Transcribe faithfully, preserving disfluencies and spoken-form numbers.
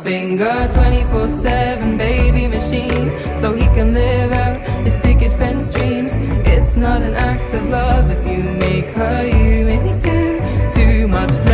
finger, twenty-four seven baby machine, so he can live out his picket fence dreams. It's not an act of love if you make her you. Make me do too much love.